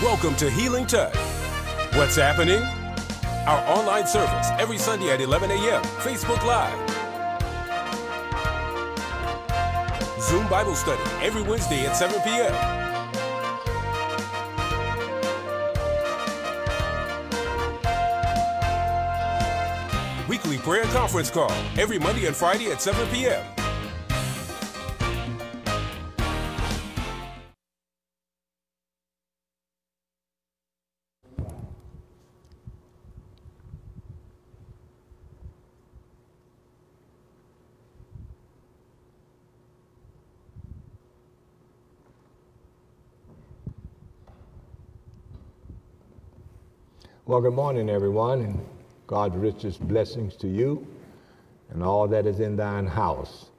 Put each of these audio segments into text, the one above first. Welcome to Healing Touch. What's happening? Our online service every Sunday at 11 a.m. Facebook Live. Zoom Bible Study every Wednesday at 7 p.m. Weekly prayer conference call every Monday and Friday at 7 p.m. Well, good morning, everyone, and God's richest blessings to you and all that is in thine house.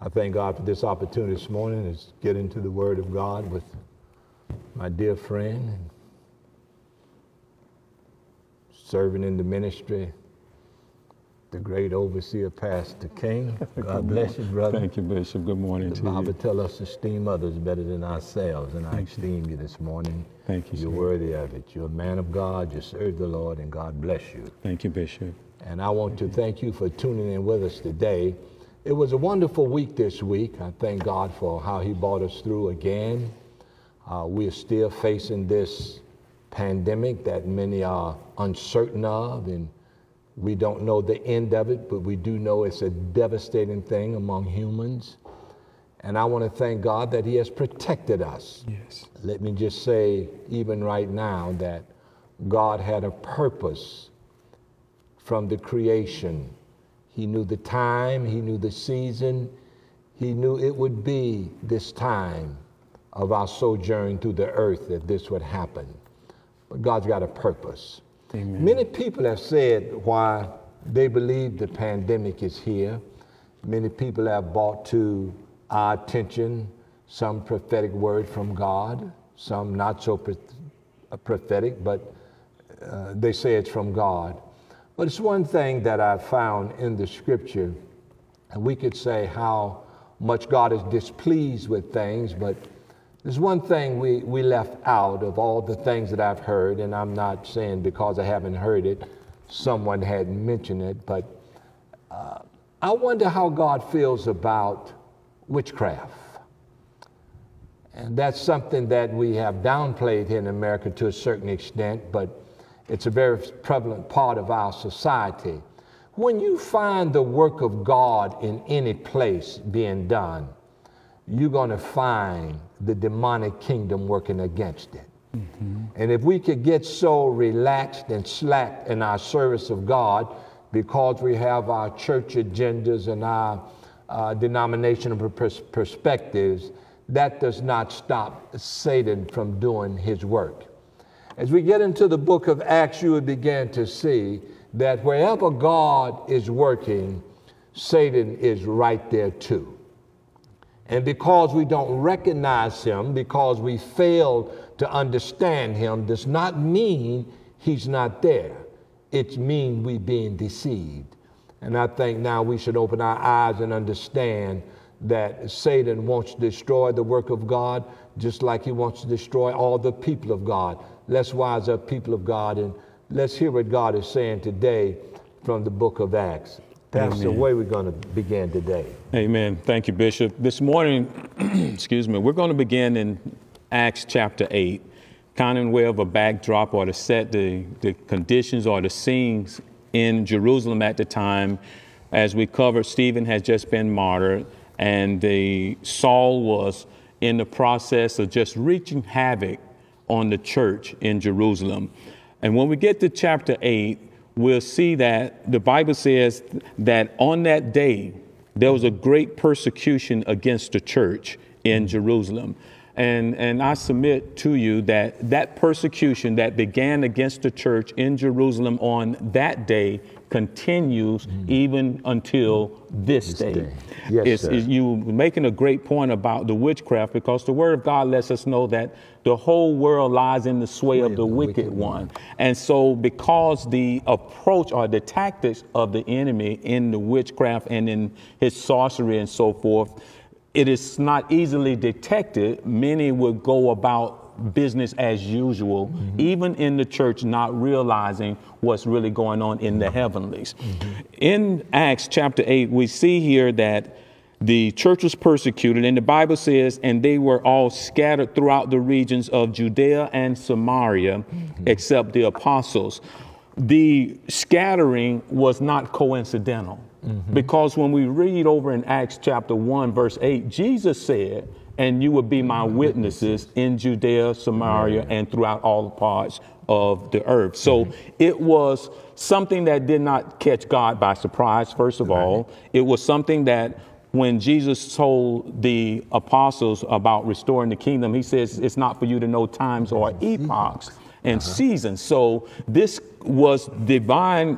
I thank God for this opportunity this morning to get into the Word of God with my dear friend and serving in the ministry, the great overseer, Pastor King. God bless you, brother. Thank you, Bishop. Good morning to you. The Bible tells us to esteem others better than ourselves, and I esteem you this morning. Thank you. You're worthy of it. You're a man of God. You serve the Lord, and God bless you. Thank you, Bishop. And I want to thank you for tuning in with us today. It was a wonderful week this week. I thank God for how He brought us through again. We're still facing this pandemic that many are uncertain of, and we don't know the end of it, but we do know it's a devastating thing among humans. And I want to thank God that He has protected us. Yes. Let me just say, even right now, that God had a purpose from the creation. He knew the time, He knew the season, He knew it would be this time of our sojourn through the earth that this would happen. But God's got a purpose. Amen. Many people have said why they believe the pandemic is here. Many people have brought to our attention some prophetic word from God, some not so prophetic, but they say it's from God. But it's one thing that I found in the scripture, and we could say how much God is displeased with things, but there's one thing we left out of all the things that I've heard, and I'm not saying because I haven't heard it, someone had mentioned it, but I wonder how God feels about witchcraft. And that's something that we have downplayed here in America to a certain extent, but it's a very prevalent part of our society. When you find the work of God in any place being done, you're going to find the demonic kingdom working against it. Mm-hmm. And if we could get so relaxed and slack in our service of God because we have our church agendas and our denominational perspectives, that does not stop Satan from doing his work. As we get into the book of Acts, you will begin to see that wherever God is working, Satan is right there too. And because we don't recognize Him, because we fail to understand Him, does not mean He's not there. It means we're being deceived. And I think now we should open our eyes and understand that Satan wants to destroy the work of God just like he wants to destroy all the people of God. Let's wise up, people of God, and let's hear what God is saying today from the book of Acts. That's the way we're going to begin today. Amen. Thank you, Bishop. This morning, excuse me, we're going to begin in Acts chapter 8, kind of in way of a backdrop or to set the conditions or the scenes in Jerusalem at the time. As we covered, Stephen had just been martyred, and Saul was in the process of just wreaking havoc on the church in Jerusalem. And when we get to chapter 8, we'll see that the Bible says that on that day, there was a great persecution against the church in Jerusalem. And I submit to you that that persecution that began against the church in Jerusalem on that day continues even until this day. Yes, you're making a great point about the witchcraft, because the Word of God lets us know that the whole world lies in the sway of the wicked one. And so because the approach or the tactics of the enemy in the witchcraft and in his sorcery and so forth, it is not easily detected, many would go about business as usual, mm-hmm. even in the church, not realizing what's really going on in the heavenlies. Mm-hmm. In Acts chapter 8, we see here that the church was persecuted, and the Bible says, and they were all scattered throughout the regions of Judea and Samaria, mm-hmm. except the apostles. The scattering was not coincidental, mm-hmm. because when we read over in Acts chapter 1, verse 8, Jesus said, and you will be my witnesses in Judea, Samaria, and throughout all parts of the earth. So mm-hmm. it was something that did not catch God by surprise, first of all. It was something that when Jesus told the apostles about restoring the kingdom, he says, it's not for you to know times or epochs and seasons. So this was divine,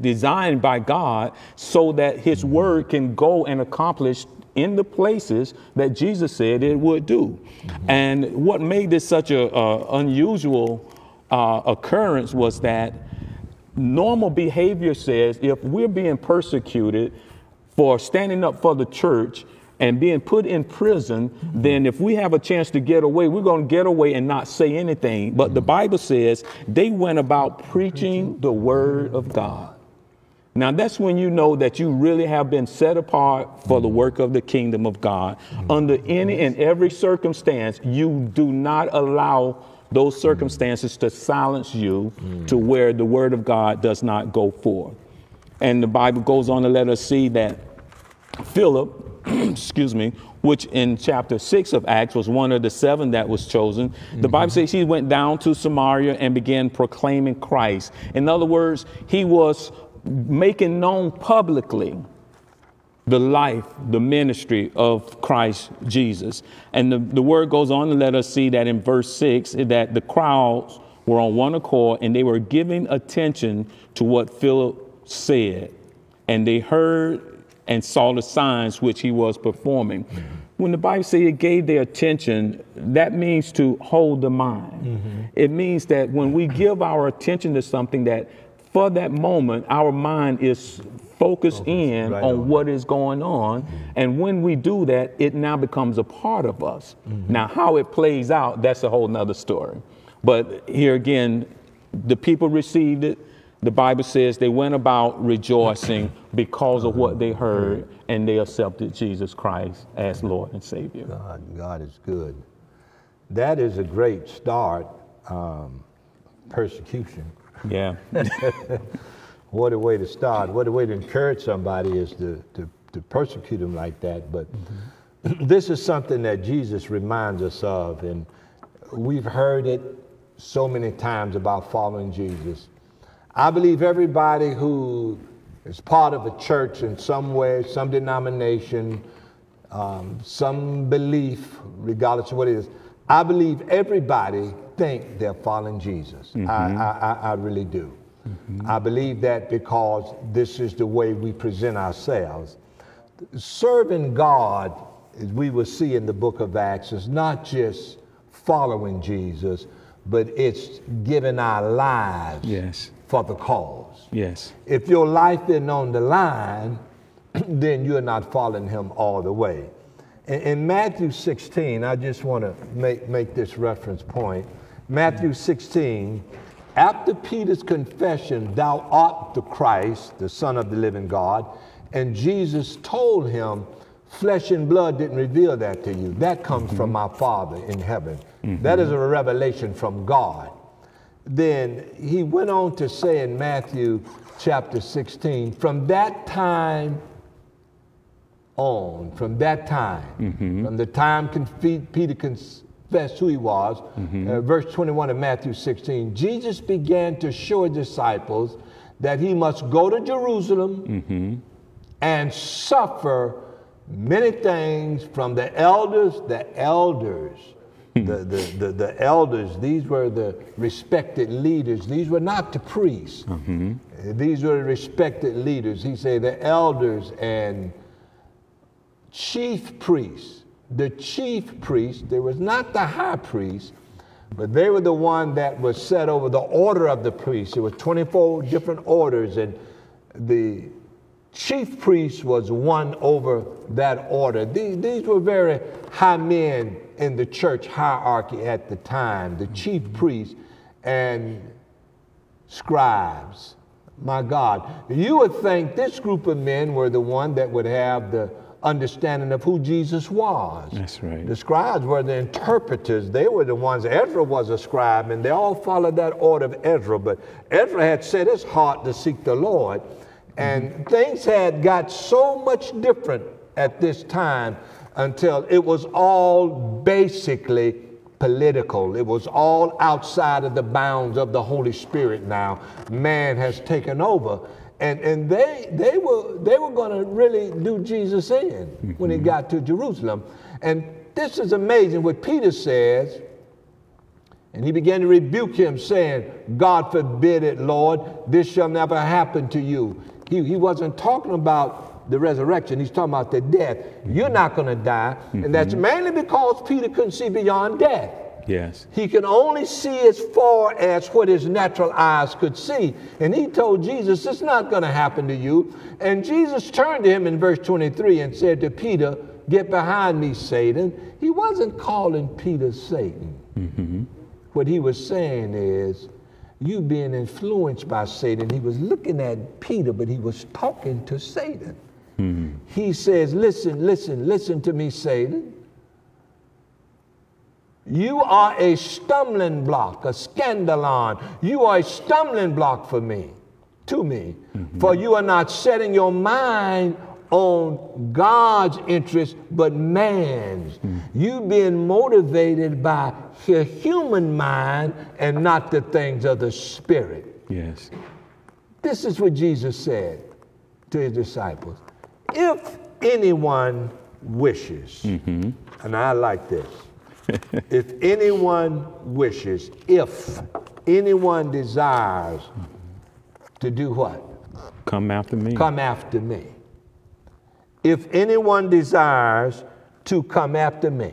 designed by God so that his mm-hmm. word can go and accomplish in the places that Jesus said it would do. Mm-hmm. And what made this such an unusual occurrence was that normal behavior says if we're being persecuted for standing up for the church and being put in prison, mm-hmm. then if we have a chance to get away, we're going to get away and not say anything. But mm-hmm. the Bible says they went about preaching the word of God. Now, that's when you know that you really have been set apart for the work of the kingdom of God. Mm-hmm. Under any and every circumstance, you do not allow those circumstances mm-hmm. to silence you mm-hmm. to where the word of God does not go forth. And the Bible goes on to let us see that Philip, excuse me, which in chapter 6 of Acts was one of the 7 that was chosen. Mm-hmm. The Bible says he went down to Samaria and began proclaiming Christ. In other words, he was making known publicly the life, the ministry of Christ Jesus. And the word goes on to let us see that in verse 6, that the crowds were on one accord and they were giving attention to what Philip said. And they heard and saw the signs which he was performing. Mm-hmm. When the Bible says it gave their attention, that means to hold the mind. Mm-hmm. It means that when we give our attention to something that for that moment, our mind is focused in on what is going on. Mm-hmm. And when we do that, it now becomes a part of us. Mm-hmm. Now, how it plays out, that's a whole nother story. But here again, the people received it. The Bible says they went about rejoicing because of what they heard, and they accepted Jesus Christ as Lord and Savior. God is good. That is a great start, persecution. Yeah. What a way to start. What a way to encourage somebody is to persecute them like that. But mm-hmm. this is something that Jesus reminds us of. And we've heard it so many times about following Jesus. I believe everybody who is part of a church in some way, some denomination, some belief, regardless of what it is, I believe everybody think they're following Jesus. Mm-hmm. I really do. Mm-hmm. I believe that because this is the way we present ourselves. Serving God, as we will see in the book of Acts, is not just following Jesus, but it's giving our lives for the cause. Yes. If your life isn't on the line, then you're not following him all the way. In Matthew 16, I just want to make this reference point. Matthew 16, after Peter's confession, thou art the Christ, the Son of the living God, and Jesus told him, flesh and blood didn't reveal that to you. That comes mm-hmm. from my Father in heaven. Mm-hmm. That is a revelation from God. Then he went on to say in Matthew chapter 16, from that time on, from that time, mm-hmm. from the time Peter confessed who he was, mm-hmm. Verse 21 of Matthew 16, Jesus began to show his disciples that he must go to Jerusalem mm-hmm. and suffer many things from the elders, the elders. These were the respected leaders. These were not the priests. Mm-hmm. These were the respected leaders. He said the elders and chief priests, the chief priest, there was not the high priest, but they were the one that was set over the order of the priests. There were 24 different orders, and the chief priest was won over that order. These were very high men in the church hierarchy at the time, the chief priests and scribes. My God, you would think this group of men were the one that would have the understanding of who Jesus was. That's right. The scribes were the interpreters. They were the ones. Ezra was a scribe, and they all followed that order of Ezra. But Ezra had set his heart to seek the Lord, and things had got so much different at this time until it was all basically political. It was all outside of the bounds of the Holy Spirit now. Man has taken over. And they were going to really do Jesus in when he got to Jerusalem. And this is amazing what Peter says. And he began to rebuke him, saying, God forbid it, Lord, this shall never happen to you. He wasn't talking about the resurrection. He's talking about the death. You're not going to die. And that's mainly because Peter couldn't see beyond death. Yes. He can only see as far as what his natural eyes could see. And he told Jesus, it's not going to happen to you. And Jesus turned to him in verse 23 and said to Peter, get behind me, Satan. He wasn't calling Peter Satan. What he was saying is, you being influenced by Satan. He was looking at Peter, but he was talking to Satan. He says, listen to me, Satan. You are a stumbling block, a scandalon. You are a stumbling block for me, to me. For you are not setting your mind on God's interest, but man's. You being motivated by your human mind and not the things of the Spirit. Yes. This is what Jesus said to his disciples. If anyone wishes, and I like this, if anyone wishes, if anyone desires to do what? Come after me. Come after me. If anyone desires to come after me,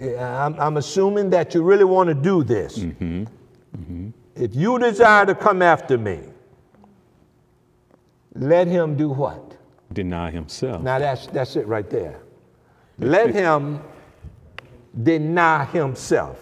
I'm assuming that you really want to do this. If you desire to come after me, let him do what? Deny himself. Now that's it right there. Let him deny himself.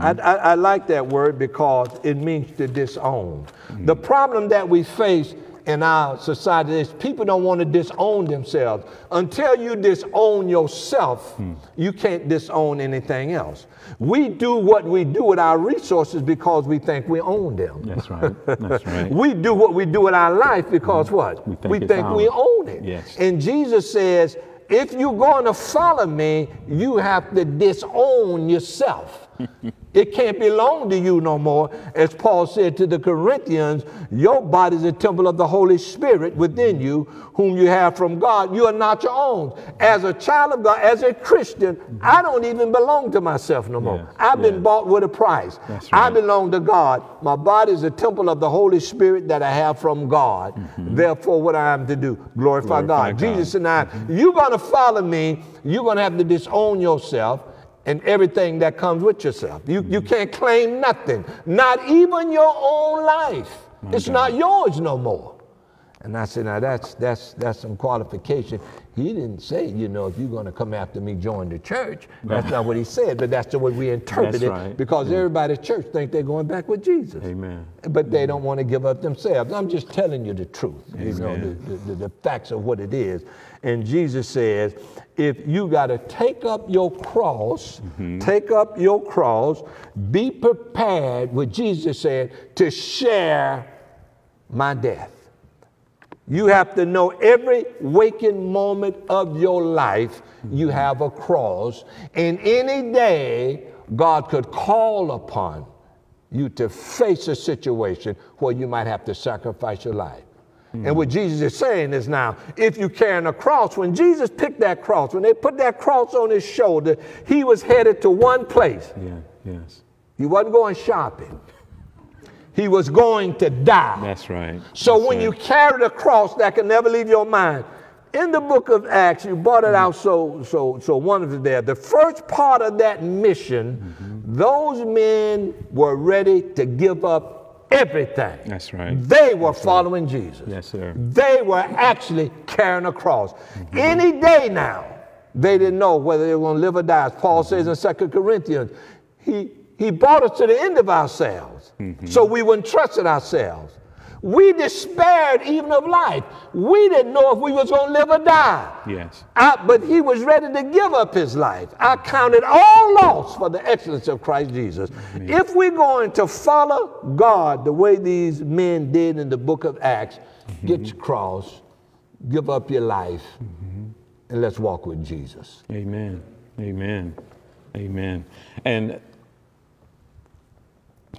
I like that word because it means to disown. The problem that we face in our society is people don't want to disown themselves. Until you disown yourself, you can't disown anything else. We do what we do with our resources because we think we own them. That's right. That's right. We do what we do with our life because what? We think we own it. Yes. And Jesus says, if you're going to follow me, you have to disown yourself. It can't belong to you no more. As Paul said to the Corinthians, your body is a temple of the Holy Spirit within you, whom you have from God. You are not your own. As a child of God, as a Christian, I don't even belong to myself no more. Yes, I've been bought with a price. That's right. I belong to God. My body is a temple of the Holy Spirit that I have from God. Therefore, what I am to do, glorify God. Jesus and I, you're going to follow me. You're going to have to disown yourself and everything that comes with yourself. You can't claim nothing, not even your own life. It's not yours no more. And I said, now that's some qualification. He didn't say, you know, if you're going to come after me, join the church. That's not what he said, but that's the way we interpret it. Right. Because everybody at church think they're going back with Jesus. Amen. But they don't want to give up themselves. I'm just telling you the truth, you know, the facts of what it is. And Jesus says, if you got to take up your cross, take up your cross, be prepared, what Jesus said, to share my death. You have to know every waking moment of your life, you have a cross. And any day, God could call upon you to face a situation where you might have to sacrifice your life. And what Jesus is saying is now, if you're carrying a cross, when Jesus picked that cross, when they put that cross on his shoulder, he was headed to one place. He wasn't going shopping. He was going to die. That's right. So when you carry the cross, that can never leave your mind. In the book of Acts, you brought it out so wonderfully there. The first part of that mission, those men were ready to give up everything. That's right. They were following Jesus. Yes, sir. They were actually carrying a cross. Mm-hmm. Any day now, they didn't know whether they were going to live or die. As Paul says in 2 Corinthians, he brought us to the end of ourselves, so we wouldn't trust in ourselves. We despaired even of life. We didn't know if we was going to live or die. Yes. But he was ready to give up his life. I counted all loss for the excellence of Christ Jesus. Amen. If we're going to follow God the way these men did in the book of Acts, get your cross, give up your life, and let's walk with Jesus. Amen. Amen. Amen. And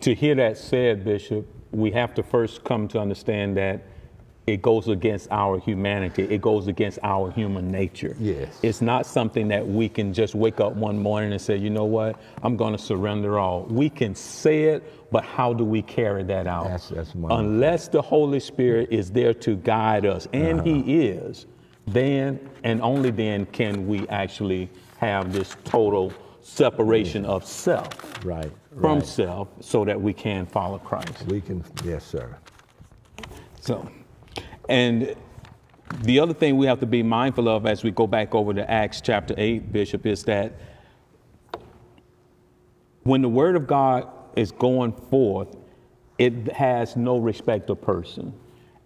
to hear that said, Bishop, we have to first come to understand that it goes against our humanity. It goes against our human nature. Yes. It's not something that we can just wake up one morning and say, you know what, I'm going to surrender all. We can say it, but how do we carry that out? That's unless the Holy Spirit is there to guide us, and he is, then and only then can we actually have this total separation of self. Right. From self, so that we can follow Christ. We can, yes, sir. So, and the other thing we have to be mindful of as we go back over to Acts chapter 8, Bishop, is that when the word of God is going forth, it has no respect of person.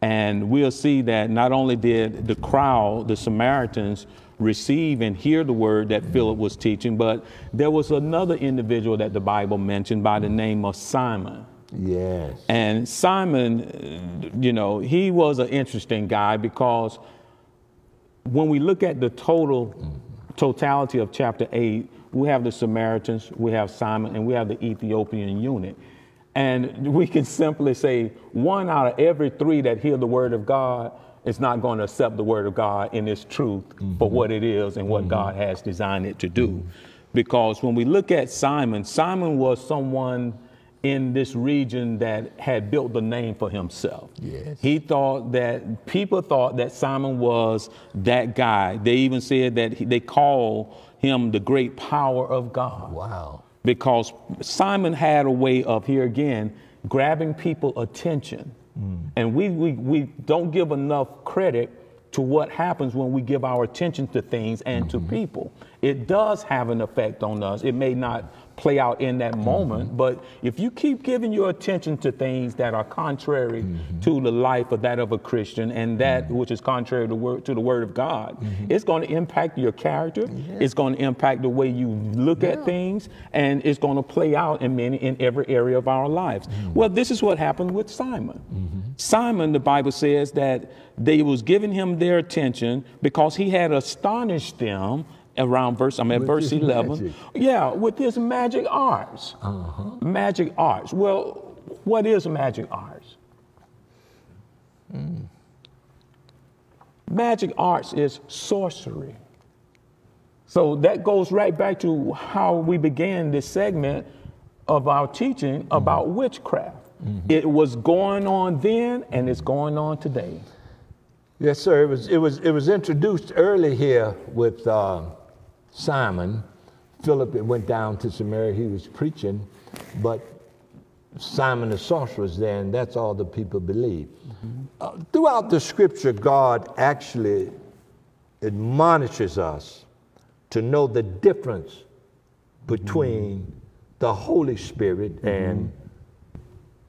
And we'll see that not only did the crowd, the Samaritans, receive and hear the word that Philip was teaching, but there was another individual that the Bible mentioned by the name of Simon. Yes. And Simon, you know, he was an interesting guy, because when we look at the totality of chapter 8, we have the Samaritans, we have Simon, and we have the Ethiopian eunuch. And we can simply say 1 out of every 3 that hear the word of God is not going to accept the word of God in its truth for what it is and what God has designed it to do. Because when we look at Simon, Simon was someone in this region that had built a name for himself. Yes. He thought that, people thought that Simon was that guy. They even said that they call him the great power of God. Wow. Because Simon had a way of, here again, grabbing people's attention. And we don't give enough credit to what happens when we give our attention to things and to people. It does have an effect on us. It may not play out in that moment, but if you keep giving your attention to things that are contrary to the life of that of a Christian, and that which is contrary to the word of God, it's going to impact your character. Yeah. It's going to impact the way you look at things, and it's going to play out in every area of our lives. Well, this is what happened with Simon. Simon, the Bible says that they was giving him their attention because he had astonished them. Around verse, I'm at verse 11. Magic. Yeah, with his magic arts. Magic arts. Well, what is magic arts? Magic arts is sorcery. So that goes right back to how we began this segment of our teaching about witchcraft. It was going on then, and it's going on today. Yes, sir. It was introduced early here with Simon. Philip went down to Samaria, he was preaching, but Simon the sorcerer was there, and that's all the people believed. Throughout the scripture, God actually admonishes us to know the difference between the Holy Spirit and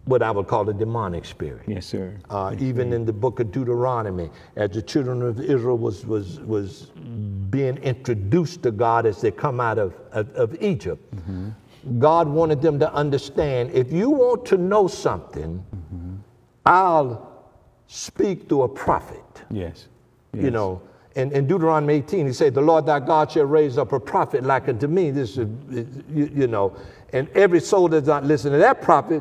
what I would call the demonic spirit. Yes, sir. Even in the book of Deuteronomy, as the children of Israel was being introduced to God as they come out of Egypt, God wanted them to understand, if you want to know something, I'll speak through a prophet. Yes. You know, in Deuteronomy 18, he said, the Lord thy God shall raise up a prophet like unto me. This is, you know, and every soul that's not listening to that prophet,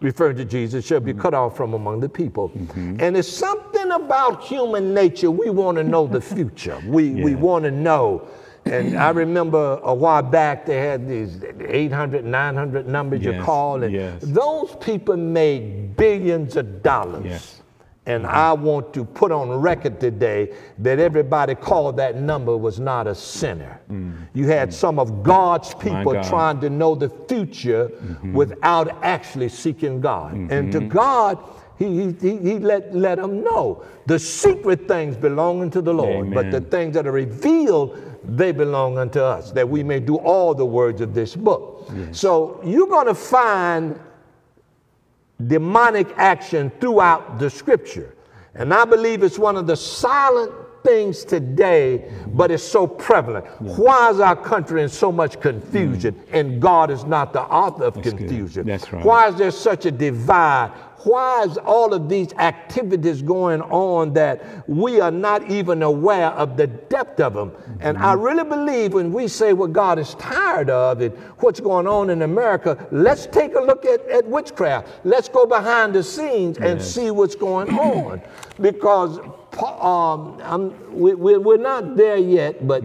referring to Jesus, shall be cut off from among the people. And it's something about human nature. We want to know the future. We want to know. And I remember a while back they had these 800, 900 numbers you call, and those people made billions of dollars And I want to put on record today that everybody called that number was not a sinner. You had some of God's people trying to know the future without actually seeking God. And to God, He let them know the secret things belonging to the Lord, but the things that are revealed, they belong unto us, that we may do all the words of this book. So you're going to find demonic action throughout the scripture. And I believe it's one of the silent things today, but it's so prevalent. Why is our country in so much confusion? And God is not the author of confusion. That's right. Why is there such a divide? Why is all of these activities going on that we are not even aware of the depth of them? And I really believe when we say what God is tired of and what's going on in America, let's take a look at witchcraft. Let's go behind the scenes and see what's going on. Because we're not there yet, but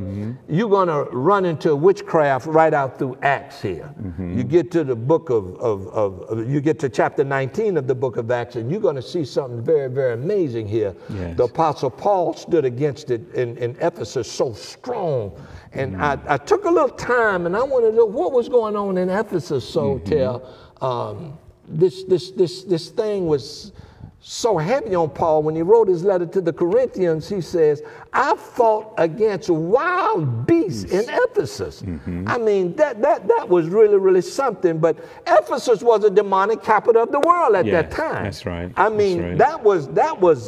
you're going to run into witchcraft right out through Acts here. You get to the book of you get to chapter 19 of the book of Acts, and you're going to see something very, very amazing here. The Apostle Paul stood against it in Ephesus so strong. And I took a little time, and I wanted to know what was going on in Ephesus. So this thing was so heavy on Paul. When he wrote his letter to the Corinthians, he says, I fought against wild beasts in Ephesus. I mean, that was really, really something. But Ephesus was a demonic capital of the world at that time. That's right. I mean, that was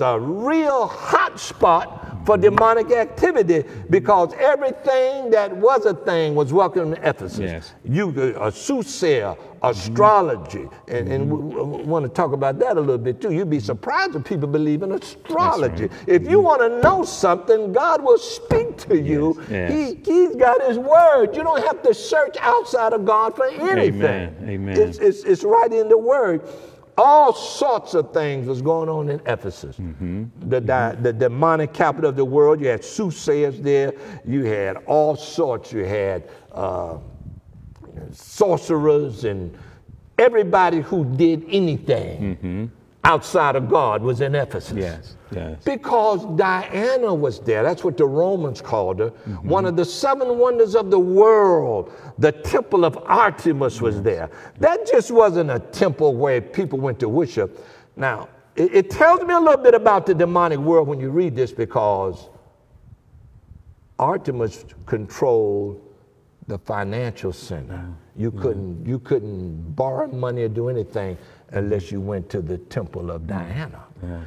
a real hot spot for demonic activity, because everything that was a thing was welcome to Ephesus. A soothsayer, astrology, and we want to talk about that a little bit too. You'd be surprised if people believe in astrology. If you want to know something, God will speak to you. He's got his word. You don't have to search outside of God for anything. It's right in the word. All sorts of things was going on in Ephesus. The demonic capital of the world. You had soothsayers there. You had all sorts. You had sorcerers, and everybody who did anything outside of God was in Ephesus. Because Diana was there. That's what the Romans called her. One of the 7 wonders of the world. The temple of Artemis was there. That just wasn't a temple where people went to worship. Now, it tells me a little bit about the demonic world when you read this, because Artemis controlled the financial center. You couldn't borrow money or do anything unless you went to the temple of Diana.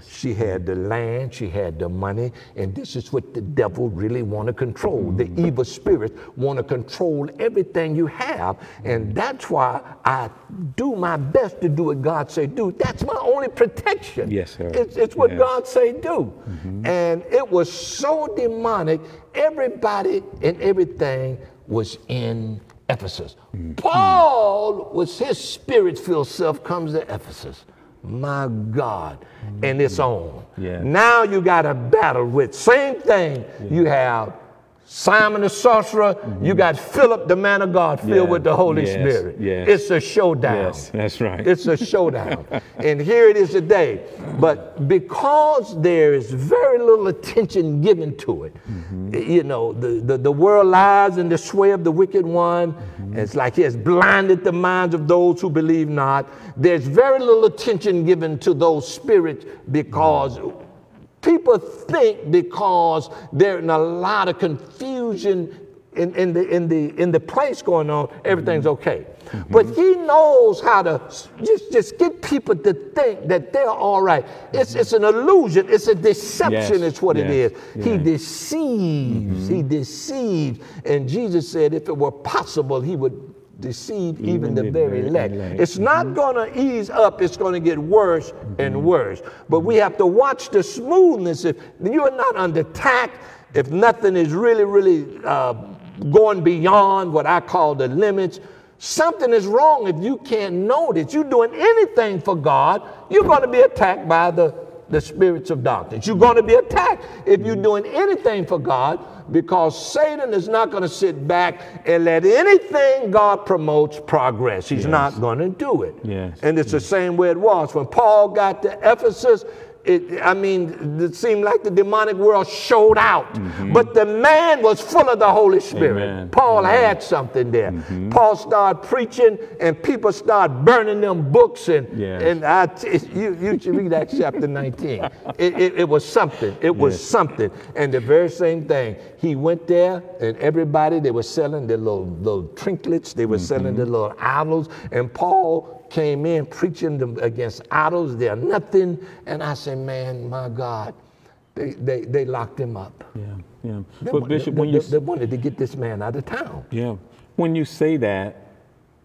She had the land, she had the money, and this is what the devil really want to control. The evil spirits want to control everything you have, and that's why I do my best to do what God say do. That's my only protection. It's what God say do. And it was so demonic, everybody and everything was in Ephesus. Paul, with his spirit-filled self, comes to Ephesus. My God, and it's on. Now you got a battle with same thing. You have Simon the sorcerer, you got Philip the man of God filled with the Holy Spirit. It's a showdown. That's right. It's a showdown. And here it is today. But because there is very little attention given to it, you know, the world lies in the sway of the wicked one. It's like he has blinded the minds of those who believe not. There's very little attention given to those spirits, because people think, because they're in a lot of confusion in the place going on, everything's okay. But he knows how to just get people to think that they're all right. It's an illusion. It's a deception is what it is. He deceives. He deceives. And Jesus said if it were possible, he would deceive even the very elect. It's not going to ease up. It's going to get worse and worse. But we have to watch the smoothness. If you are not under attack, if nothing is really, really going beyond what I call the limits, something is wrong. If you can't know that you're doing anything for God, you're going to be attacked by the spirits of darkness. You're going to be attacked if you're doing anything for God, because Satan is not going to sit back and let anything God promotes progress. He's not going to do it. And it's the same way it was. When Paul got to Ephesus, it seemed like the demonic world showed out. Mm-hmm. But the man was full of the Holy Spirit. Amen. Paul Amen. Had something there. Mm-hmm. Paul started preaching, and people started burning them books. And, yes. and you should read Acts chapter 19. It was something. It was yes. something. And the very same thing. He went there, and everybody, they were selling their little trinkets. They were mm-hmm. selling their little idols. And Paul came in preaching them against idols. They're nothing. And I said, man, my God, they locked him up. Yeah, yeah. But Bishop, they wanted to get this man out of town. Yeah. When you say that,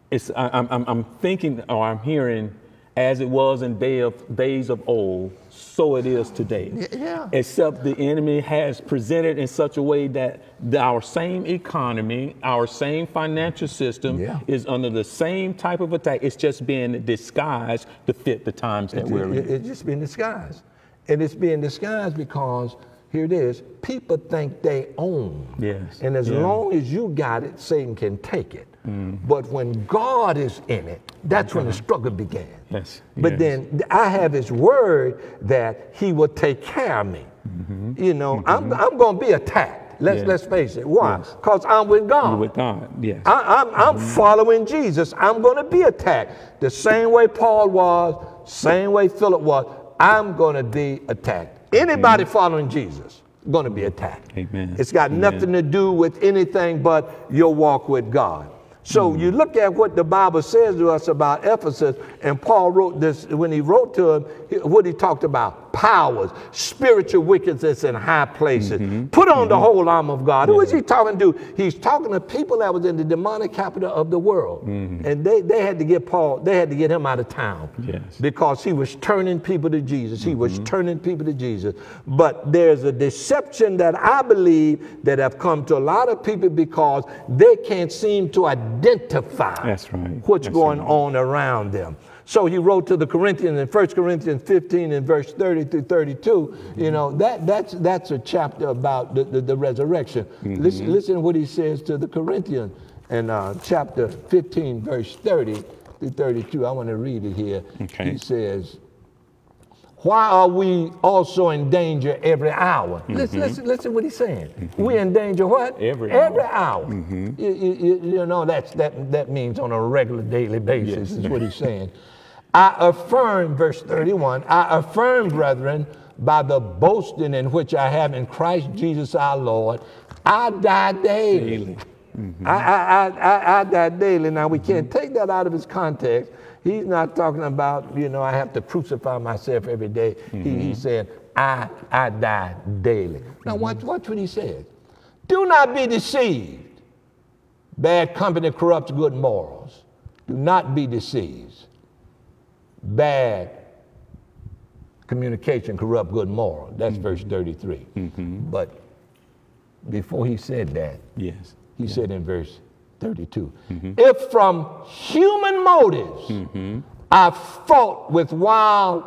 it's I'm thinking, or I'm hearing, as it was in days of old, so it is today. Yeah. Except the enemy has presented in such a way that our same economy, our same financial system yeah. is under the same type of attack. It's just being disguised to fit the times that we're in. It's just being disguised. And it's being disguised because, here it is, people think they own. Yes. And as yeah. long as you got it, Satan can take it. Mm. But when God is in it, that's okay. when the struggle began. Yes. But yes. then I have his word that he will take care of me. Mm-hmm. You know, mm-hmm. I'm going to be attacked. Let's face it. Why? Because yes. I'm with God. You're with God, yes. I'm mm-hmm. following Jesus. I'm going to be attacked. The same way Paul was, same way Philip was. I'm going to be attacked. Anybody Amen. Following Jesus is going to be attacked. Amen. It's got Amen. Nothing to do with anything but your walk with God. So you look at what the Bible says to us about Ephesus, and Paul wrote this, when he wrote to him, what he talked about, powers, spiritual wickedness in high places. Mm-hmm. Put on mm-hmm. the whole armor of God. Yeah. Who is he talking to? He's talking to people that was in the demonic capital of the world. Mm-hmm. And they had to get him out of town yes. because he was turning people to Jesus. Mm-hmm. He was turning people to Jesus. But there's a deception that I believe that have come to a lot of people because they can't seem to identify That's right. what's That's going right. on around them. So he wrote to the Corinthians in 1 Corinthians 15 and verse 30 through 32, mm-hmm. you know, that's a chapter about the resurrection. Mm-hmm. Listen to what he says to the Corinthians in chapter 15, verse 30 through 32. I want to read it here. Okay. He says, why are we also in danger every hour? Mm-hmm. Listen what he's saying. Mm-hmm. We in danger what? Every hour. Mm-hmm. You know, that means on a regular daily basis yes. is what he's saying. I affirm, verse 31, I affirm, brethren, by the boasting in which I have in Christ Jesus our Lord, I die daily. Mm-hmm. I die daily. Now, we mm-hmm. can't take that out of its context. He's not talking about, you know, I have to crucify myself every day. Mm-hmm. He said, I die daily. Now mm-hmm. watch what he says. Do not be deceived. Bad company corrupts good morals. Do not be deceived. Bad communication corrupts good morals. That's mm-hmm. verse 33. Mm-hmm. But before he said that, yes, he yeah. said in verse 32. Mm-hmm. If from human motives mm-hmm. I fought with wild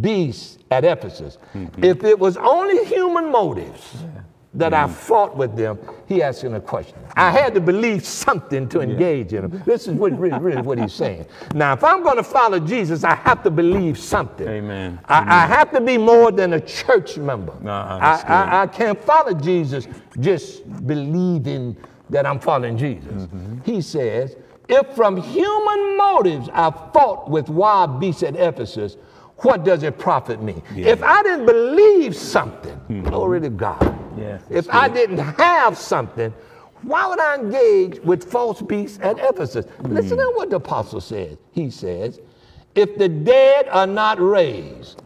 beasts at Ephesus, mm-hmm. if it was only human motives yeah. that mm-hmm. I fought with them, he asked him a question. I had to believe something to engage yeah. in him. This is what, really what he's saying. Now, if I'm going to follow Jesus, I have to believe something. Amen. I have to be more than a church member. I can't follow Jesus just believing that I'm following Jesus. Mm-hmm. He says, if from human motives I fought with wild beasts at Ephesus, what does it profit me? Yeah. If I didn't believe something, mm-hmm. glory to God. Yeah, if good. I didn't have something, why would I engage with false beasts at Ephesus? Mm-hmm. Listen to what the apostle says. He says, if the dead are not raised.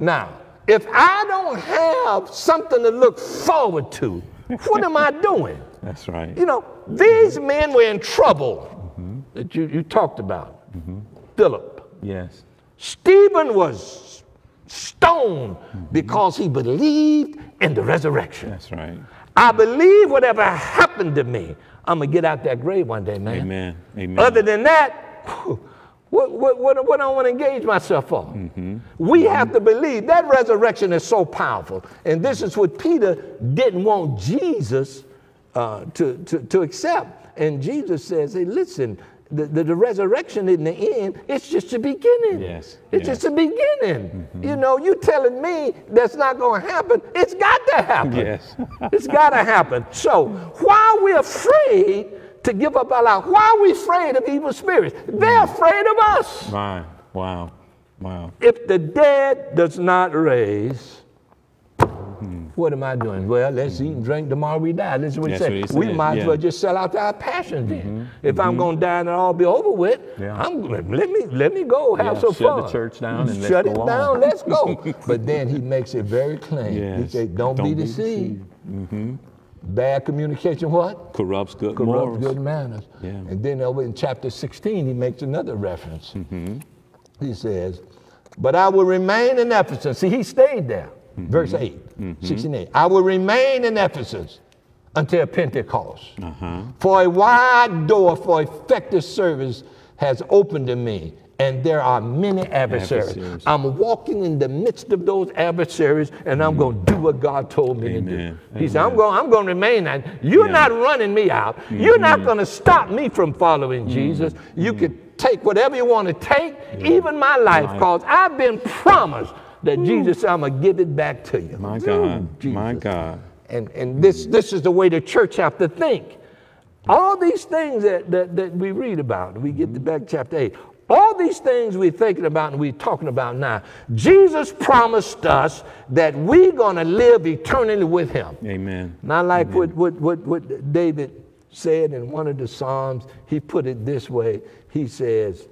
Now, if I don't have something to look forward to, what am I doing? That's right. You know, these mm-hmm. men were in trouble mm-hmm. that you talked about. Mm-hmm. Philip. Yes. Stephen was stoned mm-hmm. because he believed in the resurrection. That's right. I believe whatever happened to me, I'm going to get out that grave one day, man. Amen. Amen. Other than that, whew, what do I want to engage myself on? Mm-hmm. We have to believe that resurrection is so powerful. And this is what Peter didn't want Jesus to accept. And Jesus says, hey, listen, The resurrection in the end, it's just the beginning. Yes. It's just the beginning. Mm-hmm. You know, you telling me that's not going to happen. It's got to happen. Yes. It's got to happen. So why are we afraid to give up our life? Why are we afraid of evil spirits? They're afraid of us. Right. Wow. Wow. If the dead does not raise, what am I doing? Well, let's eat and drink. Tomorrow we die. That's what he said. We might as well just sell out our passion then. If I'm going to die and it all be over with, let me go have some fun. Shut the church down and shut it down. Let's go. But then he makes it very plain. Yes. He says, don't be deceived. Mm-hmm. Bad communication, what? Corrupts good morals. Corrupts good manners. Yeah. And then over in chapter 16, he makes another reference. Mm-hmm. He says, but I will remain in Ephesus. See, he stayed there. Verse 8, 16:8. I will remain in Ephesus until Pentecost. For a wide door for effective service has opened to me, and there are many adversaries. I'm walking in the midst of those adversaries, and I'm going to do what God told me to do. He said, I'm going to remain. You're not running me out. You're not going to stop me from following Jesus. You can take whatever you want to take, even my life, because I've been promised that Jesus, I'm going to give it back to you. My God, my God. And this is the way the church have to think. All these things that we read about, we get to back chapter 8, all these things we're thinking about and we're talking about now, Jesus promised us that we're going to live eternally with him. Amen. Not like what David said in one of the Psalms, he put it this way. He says,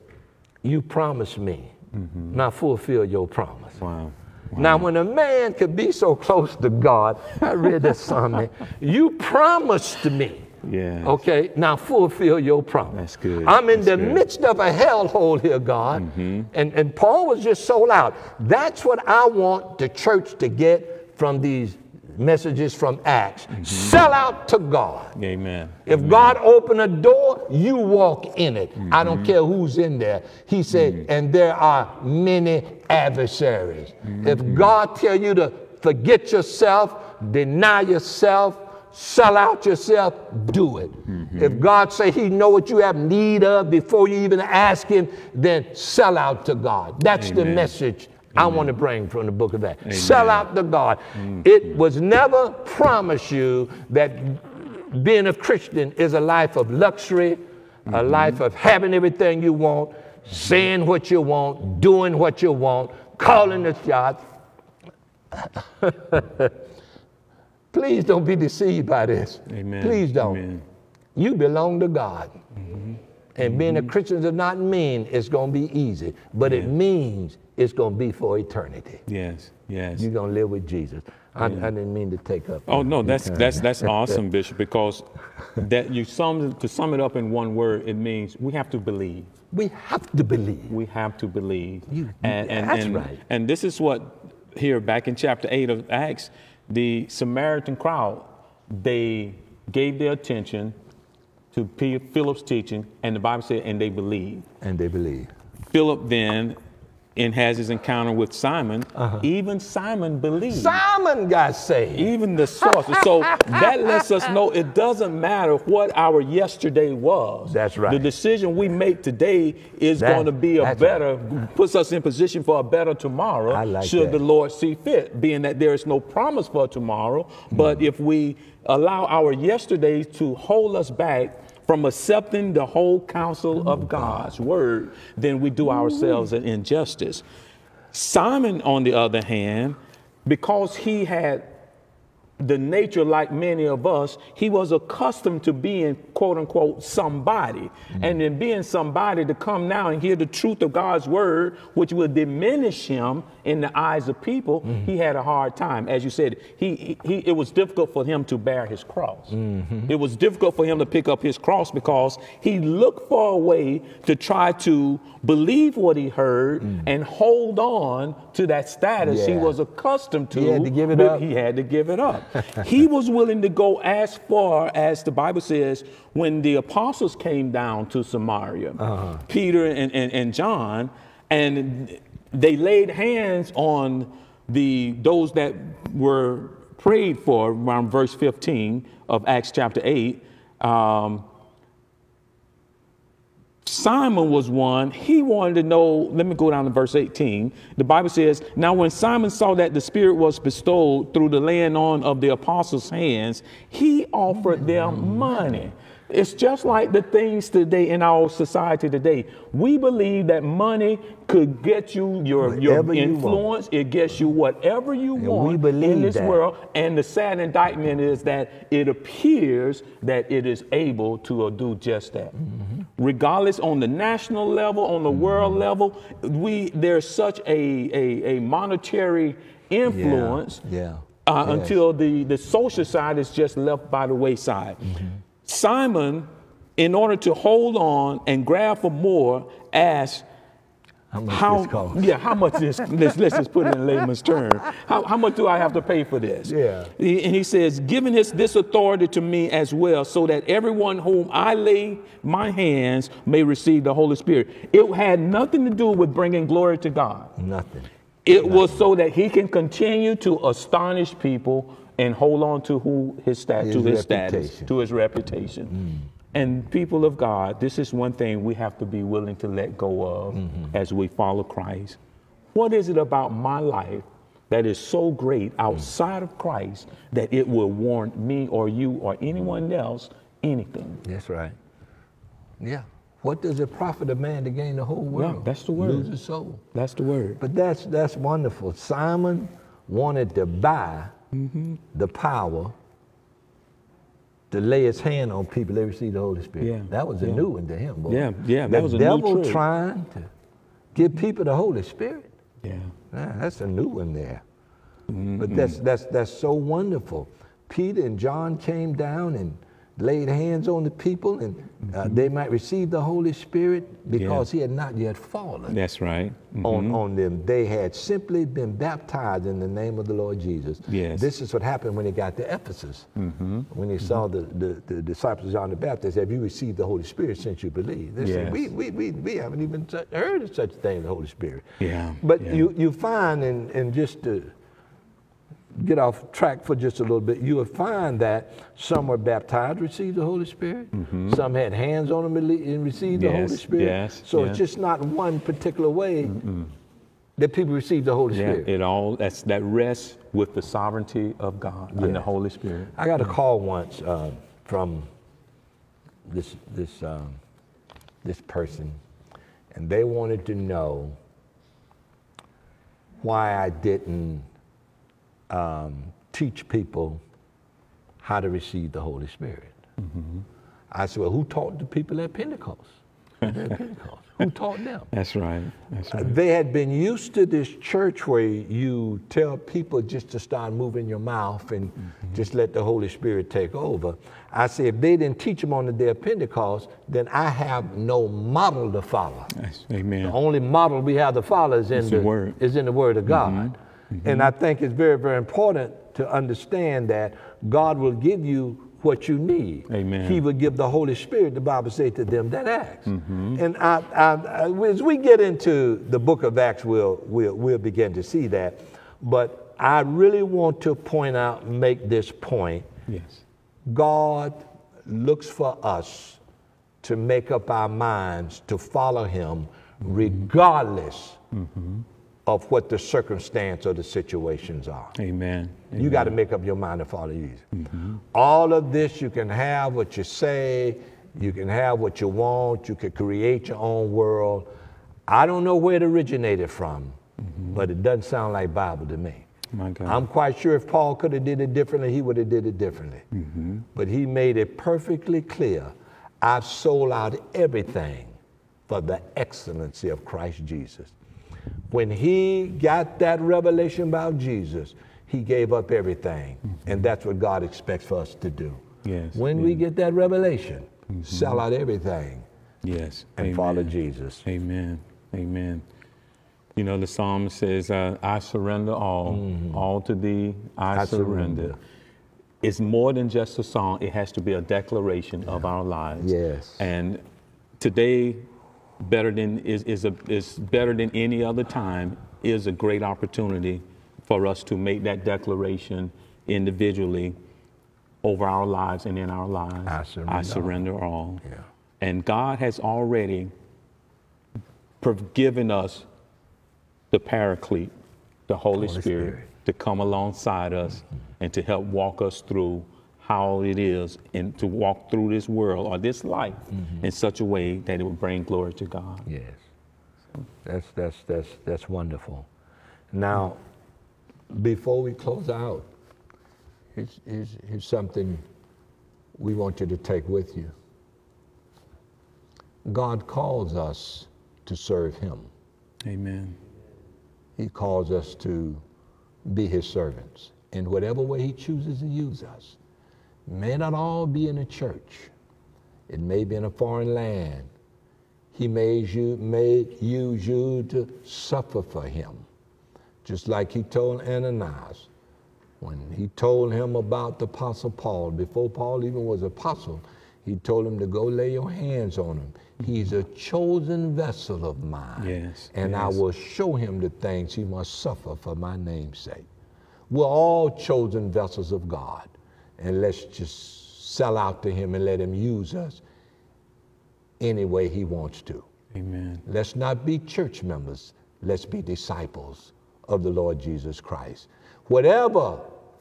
you promised me. Now fulfill your promise. Wow. Wow. Now when a man could be so close to God, I read that psalm, you promised me. Yeah. Okay, now fulfill your promise. That's good. I'm in the midst of a hellhole here, God. And Paul was just sold out. That's what I want the church to get from these messages from Acts. Sell out to God. Amen. If God open a door, you walk in it. I don't care who's in there. He said, and there are many adversaries. If God tell you to forget yourself, deny yourself, sell out yourself, do it. If God say he know what you have need of before you even ask him, then sell out to God. That's the message I want to bring from the book of Acts. Sell out to God. It was never promised you that being a Christian is a life of luxury, a life of having everything you want, saying what you want, doing what you want, calling the shots. Please don't be deceived by this. Amen. Please don't. Amen. You belong to God. And being a Christian does not mean it's going to be easy, but it means it's going to be for eternity. Yes, yes. You're going to live with Jesus. I didn't mean to take up. Oh, no, that's awesome, Bishop, because that to sum it up in one word, it means we have to believe. We have to believe. We have to believe. That's right. And this is what here back in chapter 8 of Acts, the Samaritan crowd, they gave their attention to Philip's teaching, and the Bible said, and they believed. And they believed. Philip then has his encounter with Simon. Even Simon believed. Simon got saved. Even the sorcerer. So that lets us know it doesn't matter what our yesterday was. That's right. The decision we make today is going to be a better, puts us in position for a better tomorrow, should the Lord see fit, being that there is no promise for tomorrow. But if we allow our yesterdays to hold us back from accepting the whole counsel of God's word, then we do ourselves an injustice. Simon, on the other hand, because he had the nature like many of us, he was accustomed to being, quote unquote, somebody. And in being somebody, to come now and hear the truth of God's word, which will diminish him in the eyes of people, he had a hard time. As you said, it was difficult for him to bear his cross. It was difficult for him to pick up his cross because he looked for a way to try to believe what he heard and hold on to that status he was accustomed to. He had to give it up. He had to give it up. He was willing to go as far as the Bible says when the apostles came down to Samaria, Peter and John, and they laid hands on those that were prayed for around verse 15 of Acts chapter 8. Simon was one. He wanted to know. Let me go down to verse 18. The Bible says, now when Simon saw that the Spirit was bestowed through the laying on of the apostles' hands, he offered them money. It's just like the things today in our society today. We believe that money could get you your influence. It gets you whatever you want in this world. And the sad indictment is that it appears that it is able to do just that. Mm-hmm. Regardless, on the national level, on the world level, there's such a monetary influence until the social side is just left by the wayside. Mm-hmm. Simon, in order to hold on and grab for more, asked how much this let's just put it in layman's terms. How much do I have to pay for this? Yeah. And he says, giving this authority to me as well, so that everyone whom I lay my hands may receive the Holy Spirit. It had nothing to do with bringing glory to God. Nothing. It was so that he can continue to astonish people and hold on to his reputation. Mm. And people of God, this is one thing we have to be willing to let go of as we follow Christ. What is it about my life that is so great outside of Christ that it will warrant me or you or anyone else anything? That's right. Yeah. What does it profit a man to gain the whole world? No, that's the word. Lose his soul. That's the word. But that's wonderful. Simon wanted to buy the power to lay his hand on people, they receive the Holy Spirit. Yeah. That was a new one to him. Boy. That was a new trick. The devil trying to give people the Holy Spirit. Yeah, that's a new one there. But that's so wonderful. Peter and John came down and laid hands on the people, and they might receive the Holy Spirit because he had not yet fallen. That's right. On them. They had simply been baptized in the name of the Lord Jesus. Yes. This is what happened when he got to Ephesus. When he saw the disciples of John the Baptist, have you received the Holy Spirit since you believe? They said, we haven't even heard of such a thing as the Holy Spirit. Yeah. But you find, and just to get off track for just a little bit, you will find that some were baptized, received the Holy Spirit. Some had hands on them and received the Holy Spirit. It's just not one particular way that people receive the Holy Spirit. It all, that rests with the sovereignty of God and the Holy Spirit. I got a call once from this person, and they wanted to know why I didn't teach people how to receive the Holy Spirit. I said, well, who taught the people at Pentecost? Who taught them? That's right. That's right. They had been used to this church where you tell people just to start moving your mouth and just let the Holy Spirit take over. I said, if they didn't teach them on the day of Pentecost, then I have no model to follow. Yes. Amen. The only model we have to follow is in the Word of God. And I think it's very, very important to understand that God will give you what you need. Amen. He will give the Holy Spirit, the Bible says, to them that ask. And as we get into the book of Acts, we'll begin to see that. But I really want to make this point. Yes. God looks for us to make up our minds to follow him regardless of what the circumstance or the situations are. Amen. Amen. You got to make up your mind to follow Jesus. All of this, you can have what you say, you can have what you want, you can create your own world. I don't know where it originated from, but it doesn't sound like Bible to me. My God. I'm quite sure if Paul could have did it differently, he would have did it differently. But he made it perfectly clear, I've sold out everything for the excellency of Christ Jesus. When he got that revelation about Jesus, he gave up everything. And that's what God expects for us to do. Yes. When we get that revelation, sell out everything. Yes. And follow Jesus. Amen. Amen. You know, the psalm says, I surrender all, all to thee, I surrender. It's more than just a song. It has to be a declaration of our lives. Yes. And today, better than any other time is a great opportunity for us to make that declaration individually over our lives and in our lives. I surrender all. Yeah. And God has already forgiven us the Paraclete, the Holy Spirit, to come alongside us and to help walk us through how it is and to walk through this world or this life in such a way that it would bring glory to God. Yes. That's wonderful. Now, before we close out, here's something we want you to take with you. God calls us to serve Him. Amen. He calls us to be His servants in whatever way He chooses to use us. It may not all be in a church. It may be in a foreign land. He may use you to suffer for Him. Just like He told Ananias, when He told him about the Apostle Paul, before Paul even was apostle, He told him to go lay your hands on him. He's a chosen vessel of mine, and I will show him the things he must suffer for my name's sake. We're all chosen vessels of God, and let's just sell out to Him and let Him use us any way He wants to. Amen. Let's not be church members. Let's be disciples of the Lord Jesus Christ. Whatever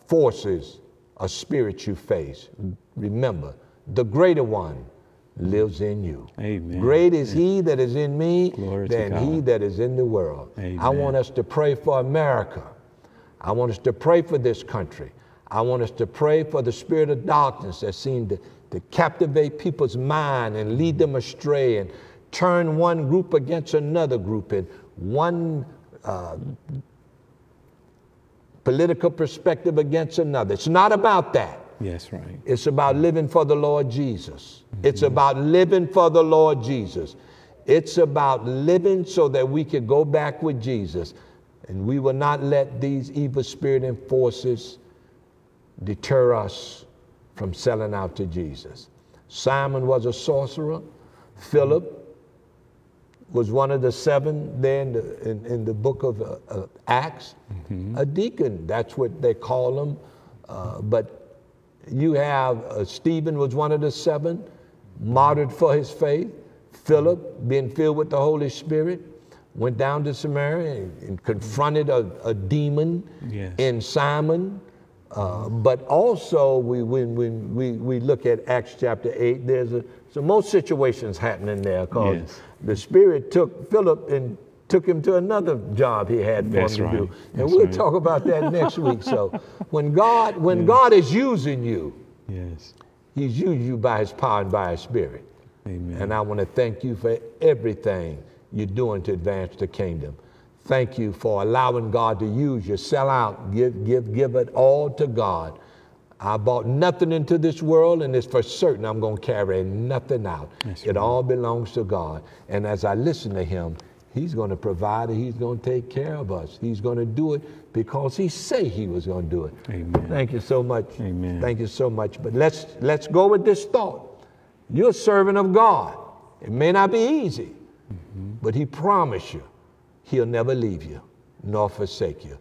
forces or spirits you face, remember, the greater one lives in you. Amen. Great is He that is in me than He that is in the world. Amen. I want us to pray for America. I want us to pray for this country. I want us to pray for the spirit of darkness that seemed to captivate people's mind and lead them astray and turn one group against another group and one political perspective against another. It's not about that. Yes, right. It's about living for the Lord Jesus. It's about living for the Lord Jesus. It's about living so that we can go back with Jesus, and we will not let these evil spirit and forces deter us from selling out to Jesus. Simon was a sorcerer. Philip was one of the seven there in the book of Acts. A deacon, that's what they call him. But you have Stephen was one of the seven, martyred for his faith. Philip, being filled with the Holy Spirit, went down to Samaria and confronted a demon in Simon. But also, when we look at Acts chapter 8, there's some more situations happening there, because the Spirit took Philip and took him to another job he had for him to do. And we'll talk about that next week. So when God is using you, He's using you by His power and by His Spirit. Amen. And I want to thank you for everything you're doing to advance the kingdom. Thank you for allowing God to use you. Sell out, give it all to God. I bought nothing into this world, and it's for certain I'm going to carry nothing out. It all belongs to God. And as I listen to Him, He's going to provide it. He's going to take care of us. He's going to do it because He said He was going to do it. Amen. Thank you so much. Amen. Thank you so much. But let's go with this thought. You're a servant of God. It may not be easy, but He promised you He'll never leave you nor forsake you.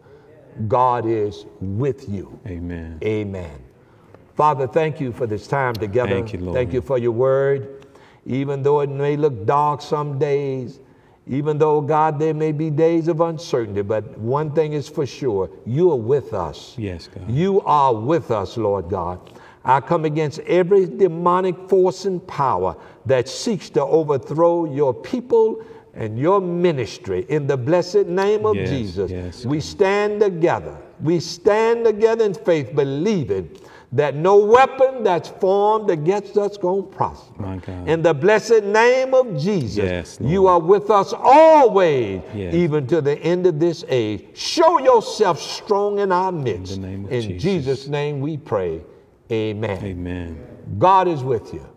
God is with you. Amen. Amen. Father, thank you for this time together. Thank you, Lord. Thank you for your word. Even though it may look dark some days, even though, God, there may be days of uncertainty, but one thing is for sure, you are with us. Yes, God. You are with us, Lord God. I come against every demonic force and power that seeks to overthrow your people and your ministry. In the blessed name of Jesus, we stand together. We stand together in faith, believing that no weapon that's formed against us gonna prosper. In the blessed name of Jesus, you are with us always, even to the end of this age. Show yourself strong in our midst. In Jesus' name we pray, amen. Amen. God is with you.